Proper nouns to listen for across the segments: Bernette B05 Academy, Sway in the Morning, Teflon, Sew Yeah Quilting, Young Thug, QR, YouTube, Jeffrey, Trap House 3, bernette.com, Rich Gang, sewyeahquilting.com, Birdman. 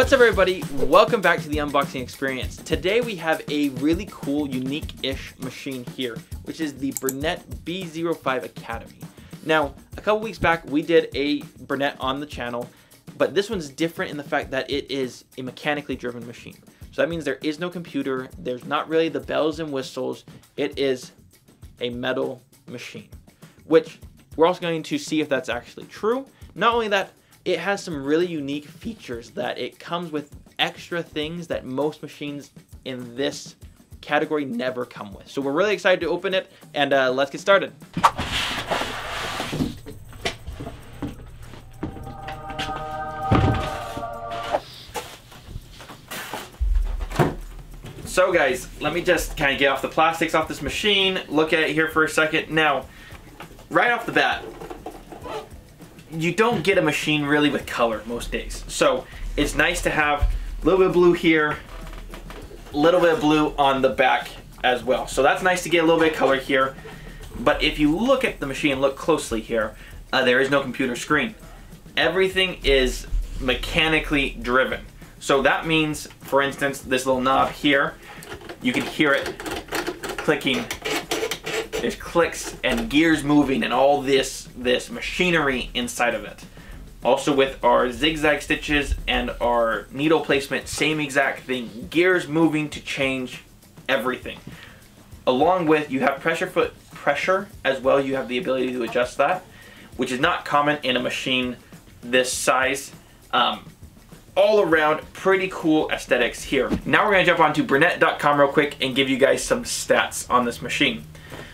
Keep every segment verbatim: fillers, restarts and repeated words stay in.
What's up everybody, welcome back to the unboxing experience. Today we have a really cool, unique-ish machine here, which is the Bernette B zero five Academy. Now, a couple weeks back we did a Bernette on the channel, but this one's different in the fact that it is a mechanically driven machine. So that means there is no computer, there's not really the bells and whistles, it is a metal machine, which we're also going to see if that's actually true. Not only that, it has some really unique features that it comes with extra things that most machines in this category never come with. So we're really excited to open it and uh, let's get started. So guys, let me just kind of get off the plastics off this machine, look at it here for a second. Now, right off the bat, you don't get a machine really with color most days. So it's nice to have a little bit of blue here, a little bit of blue on the back as well. So that's nice to get a little bit of color here. But if you look at the machine, look closely here, uh, there is no computer screen. Everything is mechanically driven. So that means, for instance, this little knob here, you can hear it clicking. There's clicks and gears moving and all this this machinery inside of it. Also with our zigzag stitches and our needle placement, same exact thing. Gears moving to change everything. Along with, you have pressure foot pressure as well. You have the ability to adjust that, which is not common in a machine this size. Um, all around, pretty cool aesthetics here. Now we're gonna jump onto bernette dot com real quick and give you guys some stats on this machine.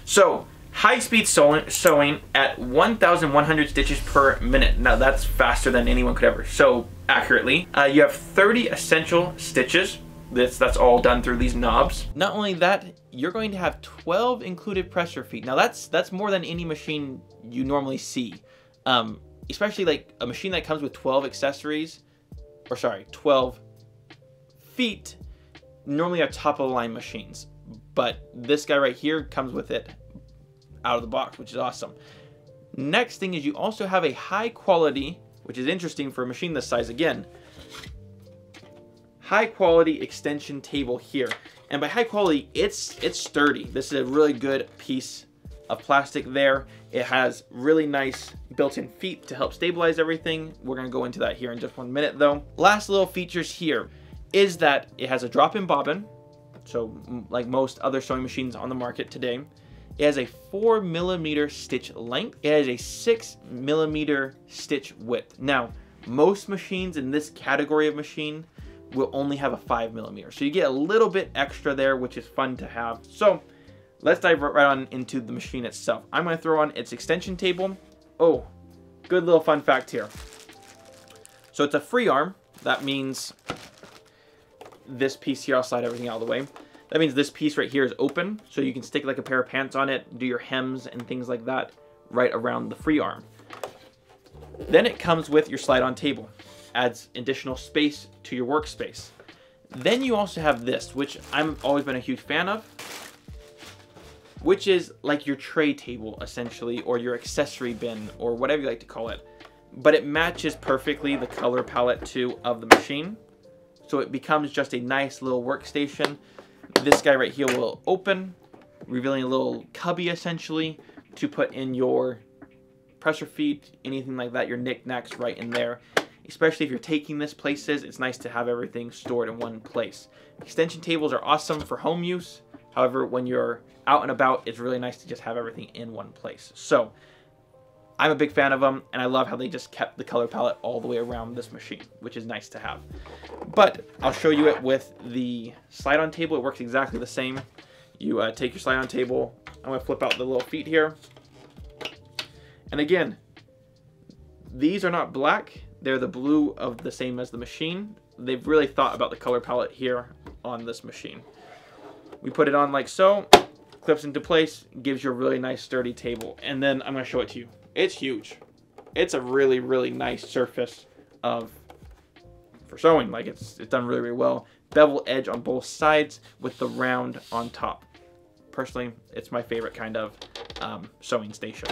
So, high-speed sewing at one thousand one hundred stitches per minute. Now that's faster than anyone could ever sew accurately. Uh, you have thirty essential stitches. This, that's all done through these knobs. Not only that, you're going to have twelve included pressure feet. Now that's that's more than any machine you normally see. Um, especially like a machine that comes with twelve accessories, or sorry, twelve feet, normally are top-of-the-line machines. But this guy right here comes with it out of the box, which is awesome. Next thing is you also have a high quality, which is interesting for a machine this size again, high quality extension table here. And by high quality, it's, it's sturdy. This is a really good piece of plastic there. It has really nice built-in feet to help stabilize everything. We're gonna go into that here in just one minute though. Last little features here is that it has a drop-in bobbin. So like most other sewing machines on the market today, it has a four millimeter stitch length. It has a six millimeter stitch width. Now, most machines in this category of machine will only have a five millimeter. So you get a little bit extra there, which is fun to have. So let's dive right on into the machine itself. I'm gonna throw on its extension table. Oh, good little fun fact here. So it's a free arm. That means this piece here, I'll slide everything out of the way. That means this piece right here is open, so you can stick like a pair of pants on it, do your hems and things like that right around the free arm. Then it comes with your slide-on table, adds additional space to your workspace. Then you also have this, which I've always been a huge fan of, which is like your tray table essentially, or your accessory bin, or whatever you like to call it. But it matches perfectly the color palette too of the machine. So it becomes just a nice little workstation. This guy right here will open, revealing a little cubby essentially to put in your pressure feet, anything like that, your knickknacks right in there. Especially if you're taking this places, it's nice to have everything stored in one place. Extension tables are awesome for home use. However, when you're out and about, it's really nice to just have everything in one place. So I'm a big fan of them, and I love how they just kept the color palette all the way around this machine, which is nice to have. But I'll show you it with the slide-on table. It works exactly the same. You uh, take your slide-on table. I'm gonna flip out the little feet here. And again, these are not black. They're the blue of the same as the machine. They've really thought about the color palette here on this machine. We put it on like so, clips into place, gives you a really nice sturdy table. And then I'm gonna show it to you. It's huge. It's a really, really nice surface of for sewing. Like it's it's done really, really well. Bevel edge on both sides with the round on top. Personally, it's my favorite kind of um, sewing station.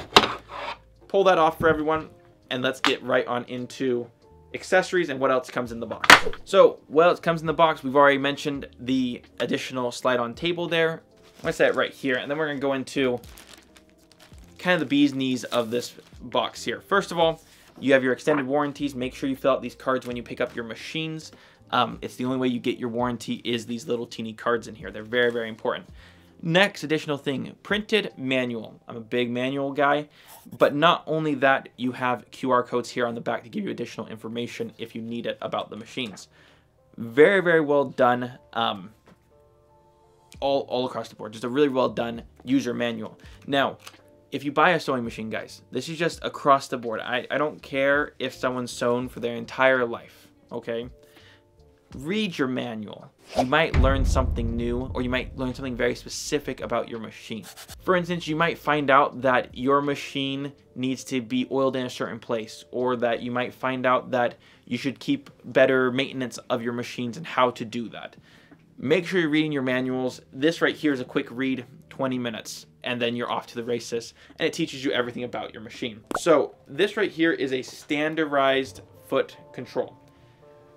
Pull that off for everyone, and let's get right on into accessories, and what else comes in the box. So what else comes in the box? We've already mentioned the additional slide-on table there. I'm gonna set it right here, and then we're gonna go into kind of the bee's knees of this box here. First of all, you have your extended warranties. Make sure you fill out these cards when you pick up your machines. Um, it's the only way you get your warranty is these little teeny cards in here. They're very, very important. Next additional thing, printed manual. I'm a big manual guy, but not only that, you have Q R codes here on the back to give you additional information if you need it about the machines. Very, very well done. Um, all, all across the board, just a really well done user manual. Now, if you buy a sewing machine, guys, this is just across the board. I, I don't care if someone's sewn for their entire life, okay? Read your manual. You might learn something new, or you might learn something very specific about your machine. For instance, you might find out that your machine needs to be oiled in a certain place, or that you might find out that you should keep better maintenance of your machines and how to do that. Make sure you're reading your manuals. This right here is a quick read, twenty minutes, and then you're off to the races, and it teaches you everything about your machine. So this right here is a standardized foot control.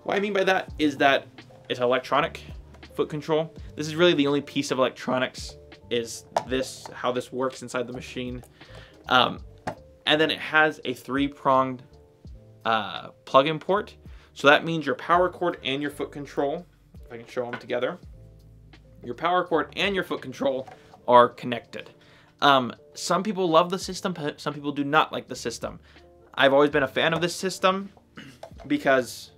What I mean by that is that it's electronic foot control. This is really the only piece of electronics is this, how this works inside the machine. Um, and then it has a three-pronged uh, plug-in port. So that means your power cord and your foot control, if I can show them together, your power cord and your foot control are connected. Um, some people love the system, some people do not like the system. I've always been a fan of this system because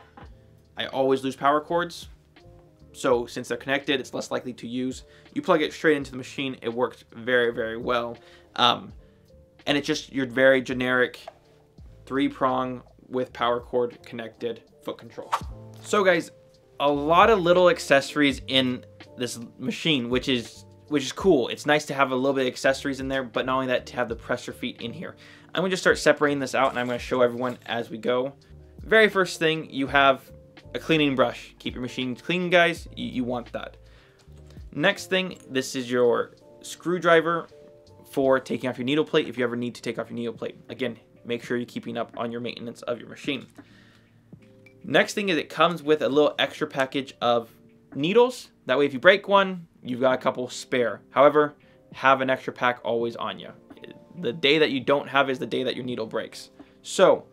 I always lose power cords, so since they're connected, it's less likely to use. You plug it straight into the machine, it works very, very well. Um, and it's just your very generic three-prong with power cord connected foot control. So guys, a lot of little accessories in this machine, which is which is cool. It's nice to have a little bit of accessories in there, but not only that, to have the presser feet in here. I'm gonna just start separating this out, and I'm gonna show everyone as we go. Very first thing, you have a cleaning brush. Keep your machine clean, guys. You, you want that. Next thing, this is your screwdriver for taking off your needle plate if you ever need to take off your needle plate. Again, make sure you're keeping up on your maintenance of your machine. Next thing is it comes with a little extra package of needles. That way if you break one, you've got a couple spare. However, have an extra pack always on you. The day that you don't have is the day that your needle breaks. So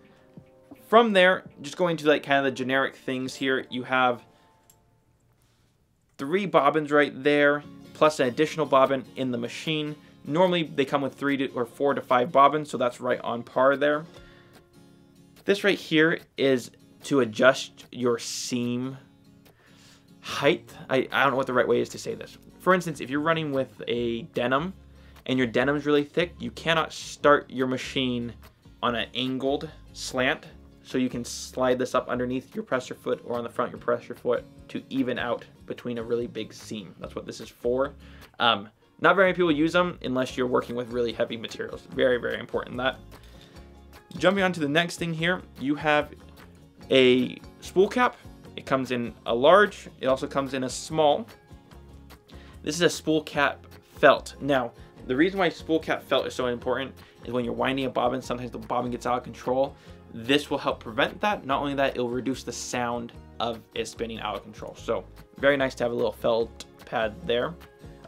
from there, just going to like kind of the generic things here, you have three bobbins right there, plus an additional bobbin in the machine. Normally they come with three to, or four to five bobbins, so that's right on par there. This right here is to adjust your seam height. I, I don't know what the right way is to say this. For instance, if you're running with a denim and your denim is really thick, you cannot start your machine on an angled slant. So you can slide this up underneath your presser foot or on the front of your presser foot to even out between a really big seam. That's what this is for. Um, not very many people use them unless you're working with really heavy materials. Very, very important that. Jumping on to the next thing here, you have a spool cap. It comes in a large, it also comes in a small. This is a spool cap felt. Now, the reason why spool cap felt is so important is when you're winding a bobbin, sometimes the bobbin gets out of control. This will help prevent that. Not only that, it'll reduce the sound of it spinning out of control. So very nice to have a little felt pad there.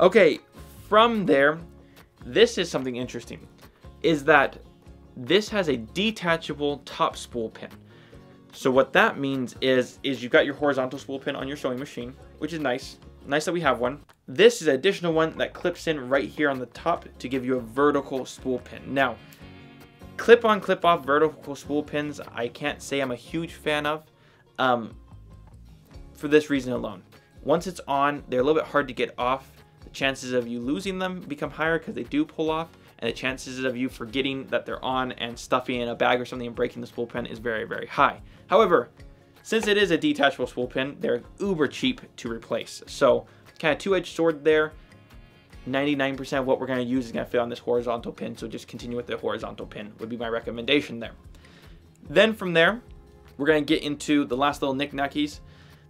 Okay, from there, this is something interesting, is that this has a detachable top spool pin. So what that means is, is you've got your horizontal spool pin on your sewing machine, which is nice. Nice that we have one. This is an additional one that clips in right here on the top to give you a vertical spool pin. Now, clip-on, clip-off vertical spool pins, I can't say I'm a huge fan of um, for this reason alone. Once it's on, they're a little bit hard to get off. The chances of you losing them become higher because they do pull off, and the chances of you forgetting that they're on and stuffing in a bag or something and breaking the spool pin is very, very high. However, since it is a detachable spool pin, they're uber cheap to replace. So kind of two-edged sword there. ninety-nine percent of what we're going to use is going to fit on this horizontal pin, so just continue with the horizontal pin would be my recommendation there. Then from there, we're going to get into the last little knickknackies.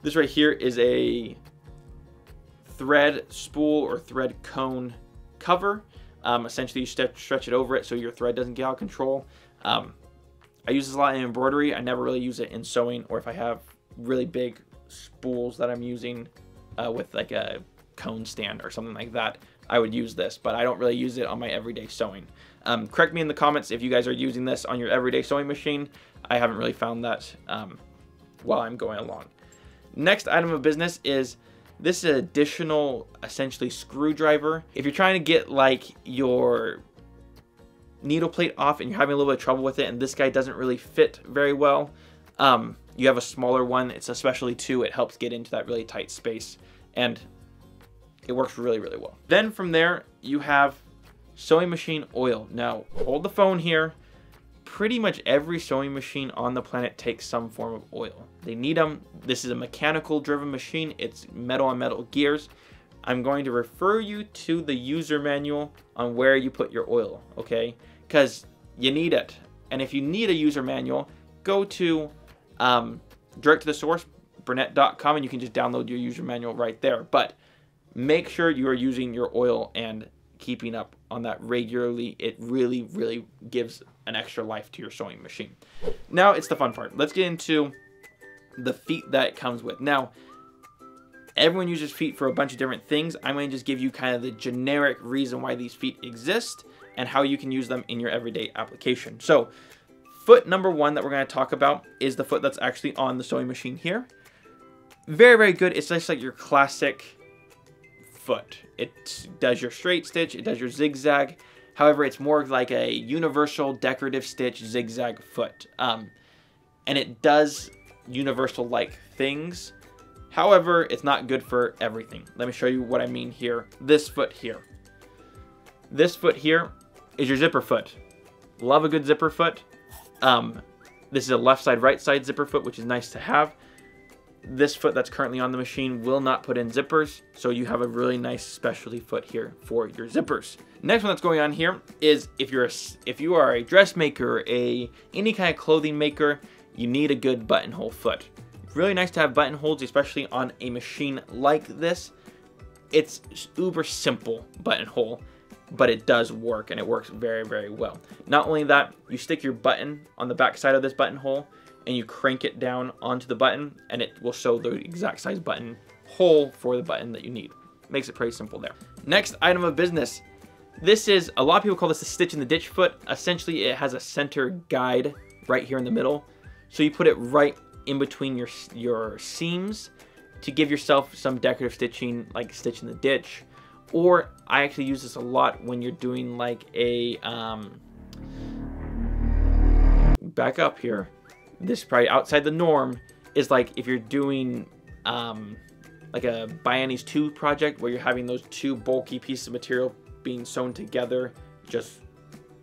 This right here is a thread spool or thread cone cover. Um, essentially, you stretch, stretch it over it so your thread doesn't get out of control. Um, I use this a lot in embroidery. I never really use it in sewing, or if I have really big spools that I'm using uh, with like a cone stand or something like that, I would use this, but I don't really use it on my everyday sewing. Um, correct me in the comments if you guys are using this on your everyday sewing machine. I haven't really found that um, while I'm going along. Next item of business is this additional, essentially, screwdriver. If you're trying to get like your needle plate off and you're having a little bit of trouble with it, and this guy doesn't really fit very well, um, you have a smaller one. It's especially two. It helps get into that really tight space, and it works really, really well. Then from there, you have sewing machine oil. Now, hold the phone here. Pretty much every sewing machine on the planet takes some form of oil. They need them. This is a mechanical driven machine. It's metal on metal gears. I'm going to refer you to the user manual on where you put your oil, okay? Because you need it. And if you need a user manual, go to um, direct to the source, bernette dot com, and you can just download your user manual right there. But make sure you are using your oil and keeping up on that regularly. It really, really gives an extra life to your sewing machine. Now it's the fun part. Let's get into the feet that it comes with. Now, everyone uses feet for a bunch of different things. I'm going to just give you kind of the generic reason why these feet exist and how you can use them in your everyday application. So foot number one that we're going to talk about is the foot that's actually on the sewing machine here. Very, very good. It's just like your classic foot. It does your straight stitch, it does your zigzag. However, it's more like a universal decorative stitch zigzag foot. Um, and it does universal-like things. However, it's not good for everything. Let me show you what I mean here. This foot here. This foot here is your zipper foot. Love a good zipper foot. Um, this is a left side, right side zipper foot, which is nice to have. This foot that's currently on the machine will not put in zippers, so you have a really nice specialty foot here for your zippers. Next one that's going on here is if you're a, if you are a dressmaker, a any kind of clothing maker, you need a good buttonhole foot. Really nice to have buttonholes, especially on a machine like this. It's uber simple buttonhole, but it does work, and it works very, very well. Not only that, you stick your button on the back side of this buttonhole, and you crank it down onto the button, and it will show the exact size button hole for the button that you need. Makes it pretty simple there. Next item of business. This is, a lot of people call this the stitch in the ditch foot. Essentially, it has a center guide right here in the middle. So you put it right in between your, your seams to give yourself some decorative stitching, like stitch in the ditch. Or I actually use this a lot when you're doing like a, um, back up here. This is probably outside the norm, is like if you're doing um, like a Biennies two project where you're having those two bulky pieces of material being sewn together, just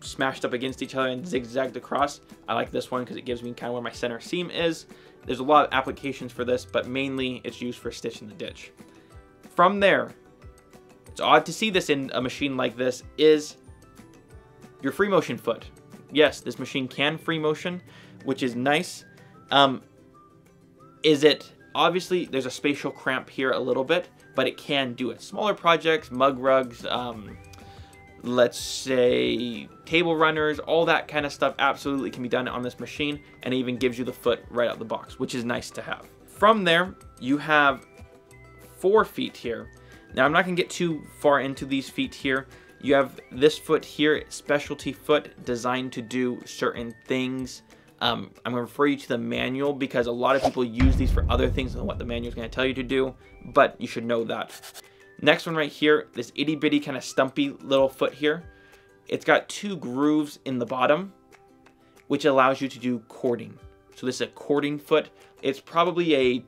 smashed up against each other and zigzagged across. I like this one because it gives me kind of where my center seam is. There's a lot of applications for this, but mainly it's used for stitch in the ditch. From there, it's odd to see this in a machine like this, is your free motion foot. Yes, this machine can free motion, which is nice. Um, is it, obviously there's a spatial cramp here a little bit, but it can do it. Smaller projects, mug rugs, um, let's say table runners, all that kind of stuff absolutely can be done on this machine, and it even gives you the foot right out the box, which is nice to have. From there, you have four feet here. Now I'm not gonna get too far into these feet here. You have this foot here, specialty foot, designed to do certain things. Um, I'm going to refer you to the manual because a lot of people use these for other things than what the manual is going to tell you to do, but you should know that. Next one right here, this itty bitty kind of stumpy little foot here. It's got two grooves in the bottom, which allows you to do cording. So this is a cording foot. It's probably a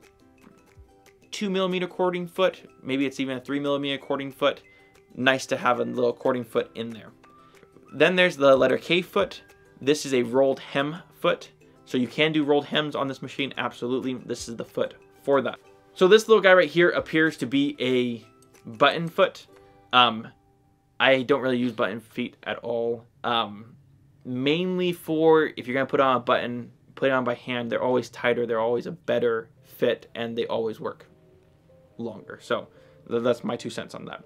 two millimeter cording foot. Maybe it's even a three millimeter cording foot. Nice to have a little cording foot in there. Then there's the letter K foot. This is a rolled hem foot. So you can do rolled hems on this machine. Absolutely. This is the foot for that. So this little guy right here appears to be a button foot. Um, I don't really use button feet at all. Um, mainly for if you're going to put on a button, put it on by hand. They're always tighter. They're always a better fit, and they always work longer. So that's my two cents on that.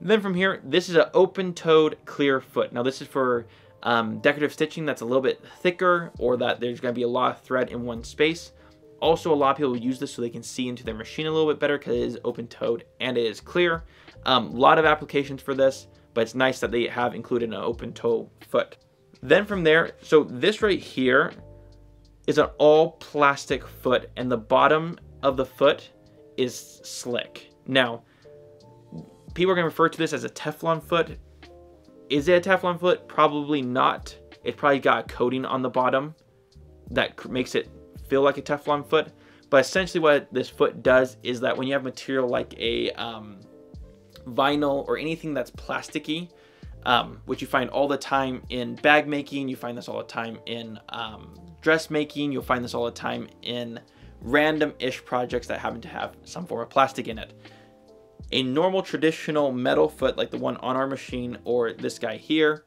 Then from here, this is an open-toed clear foot. Now this is for um, decorative stitching that's a little bit thicker, or that there's going to be a lot of thread in one space. Also, a lot of people use this so they can see into their machine a little bit better because it is open-toed and it is clear. A um, lot of applications for this, but it's nice that they have included an open-toe foot. Then from there, so this right here is an all plastic foot, and the bottom of the foot is slick. Now, people are going to refer to this as a Teflon foot. Is it a Teflon foot? Probably not. It's probably got a coating on the bottom that makes it feel like a Teflon foot. But essentially what this foot does is that when you have material like a um, vinyl or anything that's plasticky, um, which you find all the time in bag making, you find this all the time in um, dressmaking, you'll find this all the time in random-ish projects that happen to have some form of plastic in it. A normal traditional metal foot like the one on our machine or this guy here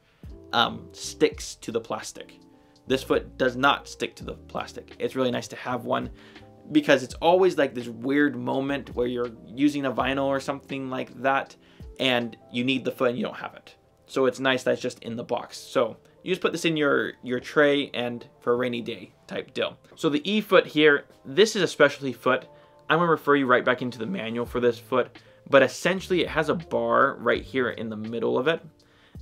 um, sticks to the plastic. This foot does not stick to the plastic. It's really nice to have one because it's always like this weird moment where you're using a vinyl or something like that and you need the foot and you don't have it. So it's nice that's just in the box. So you just put this in your, your tray and for a rainy day type deal. So the E foot here, this is a specialty foot. I'm gonna refer you right back into the manual for this foot, but essentially it has a bar right here in the middle of it.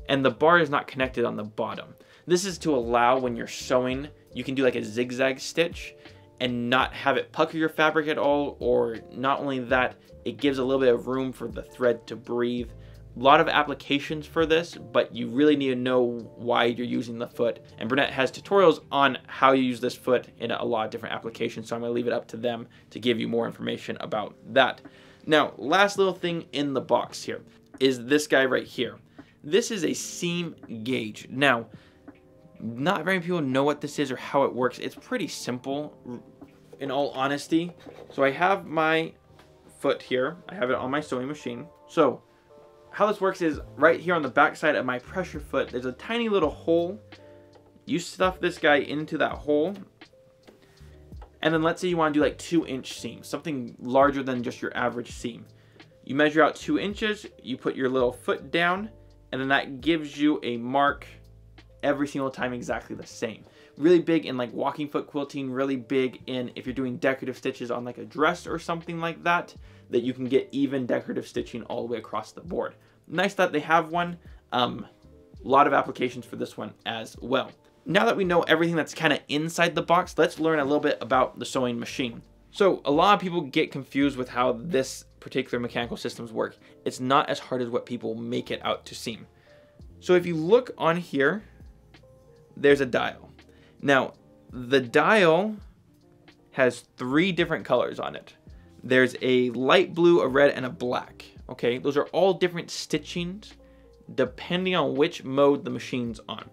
And the bar is not connected on the bottom. This is to allow when you're sewing, you can do like a zigzag stitch and not have it pucker your fabric at all. Or not only that, it gives a little bit of room for the thread to breathe. A lot of applications for this, but you really need to know why you're using the foot. And Bernette has tutorials on how you use this foot in a lot of different applications. So I'm gonna leave it up to them to give you more information about that. Now, last little thing in the box here is this guy right here. This is a seam gauge. Now, not very many people know what this is or how it works. It's pretty simple, in all honesty. So I have my foot here. I have it on my sewing machine. So how this works is right here on the back side of my pressure foot, there's a tiny little hole. You stuff this guy into that hole. And then let's say you want to do like two inch seams, something larger than just your average seam. You measure out two inches, you put your little foot down, and then that gives you a mark every single time exactly the same. Really big in like walking foot quilting, really big in if you're doing decorative stitches on like a dress or something like that, that you can get even decorative stitching all the way across the board. Nice that they have one. Um, a lot of applications for this one as well. Now that we know everything that's kind of inside the box, let's learn a little bit about the sewing machine. So a lot of people get confused with how this particular mechanical systems work. It's not as hard as what people make it out to seem. So if you look on here, there's a dial. Now, the dial has three different colors on it. There's a light blue, a red, and a black. Okay, those are all different stitchings depending on which mode the machine's on.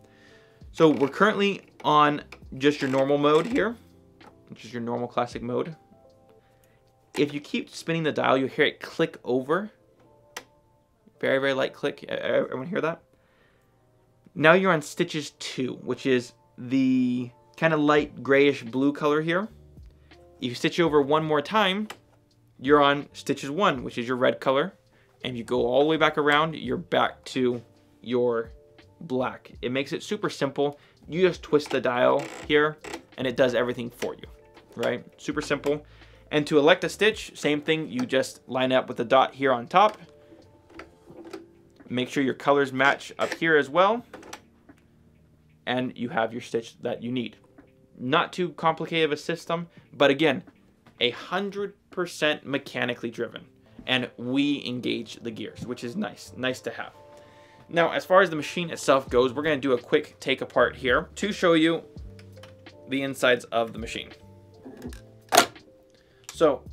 So we're currently on just your normal mode here, which is your normal classic mode. If you keep spinning the dial, you'll hear it click over. Very, very light click. Everyone hear that? Now you're on stitches two, which is the kind of light grayish blue color here. If you stitch over one more time, you're on stitches one, which is your red color. And you go all the way back around, you're back to your black. It makes it super simple. You just twist the dial here and it does everything for you, right? Super simple. And to elect a stitch, same thing. You just line up with the dot here on top. Make sure your colors match up here as well. And you have your stitch that you need. Not too complicated of a system, but again, a hundred percent mechanically driven, and we engage the gears, which is nice, nice to have. Now, as far as the machine itself goes, we're gonna do a quick take apart here to show you the insides of the machine. So,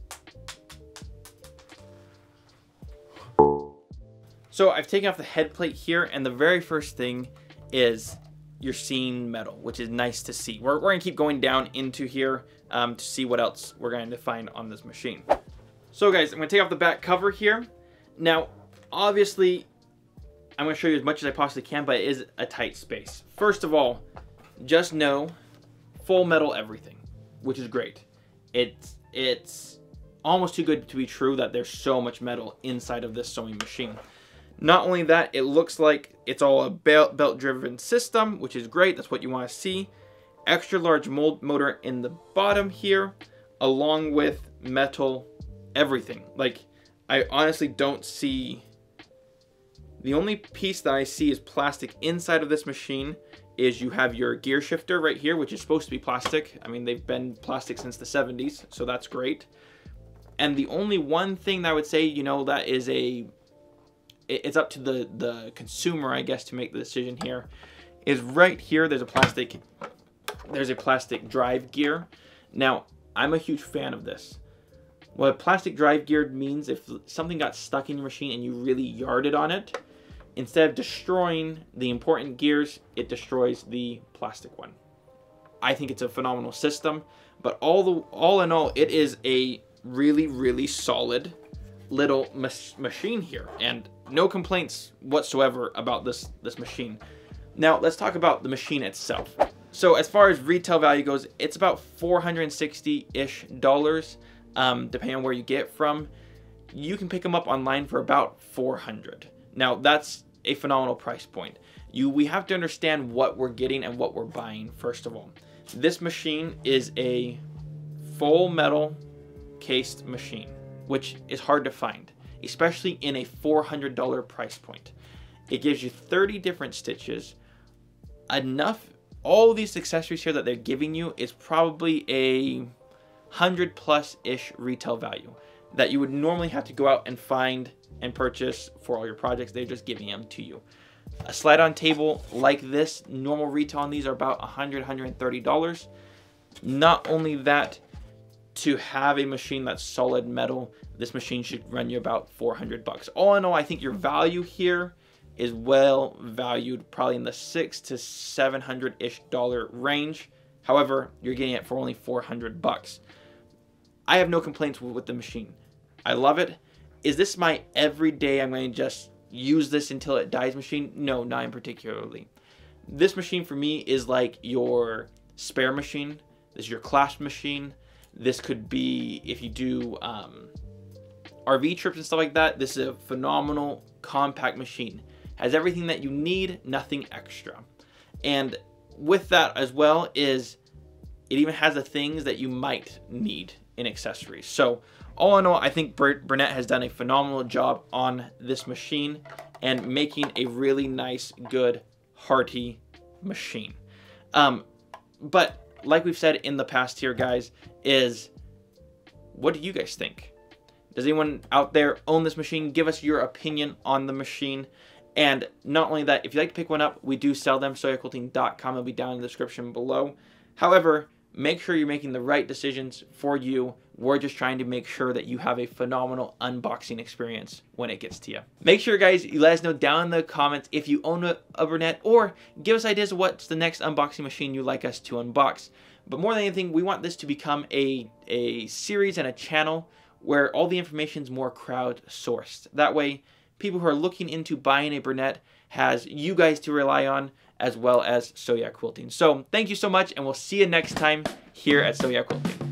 so I've taken off the head plate here, and the very first thing is your seam metal, which is nice to see. We're, we're gonna keep going down into here um, to see what else we're going to find on this machine. So guys, I'm gonna take off the back cover here. Now, obviously, I'm gonna show you as much as I possibly can, but it is a tight space. First of all, just know full metal everything, which is great. It's, it's almost too good to be true that there's so much metal inside of this sewing machine. Not only that, it looks like it's all a belt, belt driven system, which is great. That's what you want to see. Extra large mold motor in the bottom here, along with metal everything. Like, I honestly don't see, the only piece that I see is plastic inside of this machine is you have your gear shifter right here, which is supposed to be plastic. I mean, they've been plastic since the seventies, so that's great. And the only one thing that I would say, you know, that is a, it's up to the, the consumer, I guess, to make the decision here, is right here, there's a plastic, there's a plastic drive gear. Now, I'm a huge fan of this. What a plastic drive gear means, if something got stuck in your machine and you really yarded on it, instead of destroying the important gears, it destroys the plastic one. I think it's a phenomenal system, but all the all in all, it is a really, really solid little machine here, and no complaints whatsoever about this, this machine. Now, let's talk about the machine itself. So as far as retail value goes, it's about four hundred sixty-ish dollars, um, depending on where you get it from. You can pick them up online for about four hundred dollars. Now, that's a phenomenal price point. You, we have to understand what we're getting and what we're buying, first of all. This machine is a full metal cased machine, which is hard to find, especially in a four hundred dollar price point. It gives you thirty different stitches, enough, all these accessories here that they're giving you is probably a hundred plus-ish retail value that you would normally have to go out and find and purchase for all your projects. They're just giving them to you. A slide on table like this, normal retail on these are about one hundred, one hundred thirty dollars. Not only that, to have a machine that's solid metal, this machine should run you about four hundred bucks. All in all, I think your value here is well valued, probably in the six to seven hundred-ish dollar range. However, you're getting it for only four hundred bucks. I have no complaints with the machine. I love it. Is this my everyday, I'm going to just use this until it dies machine? No, not in particularly. This machine for me is like your spare machine. This is your clasp machine. This could be if you do um, R V trips and stuff like that. This is a phenomenal compact machine. Has everything that you need, nothing extra. And with that as well is it even has the things that you might need in accessories. So all in all, I think Bernette has done a phenomenal job on this machine and making a really nice, good, hearty machine. Um, but like we've said in the past here, guys, is what do you guys think? Does anyone out there own this machine? Give us your opinion on the machine. And not only that, if you'd like to pick one up, we do sell them. sew yeah quilting dot com will be down in the description below. However, make sure you're making the right decisions for you. We're just trying to make sure that you have a phenomenal unboxing experience when it gets to you. Make sure, guys, you let us know down in the comments if you own a, a Bernette, or give us ideas of what's the next unboxing machine you'd like us to unbox. But more than anything, we want this to become a, a series and a channel where all the information's more crowdsourced. That way, people who are looking into buying a Bernette has you guys to rely on, as well as Sew Yeah Quilting. So thank you so much, and we'll see you next time here at Sew Yeah Quilting.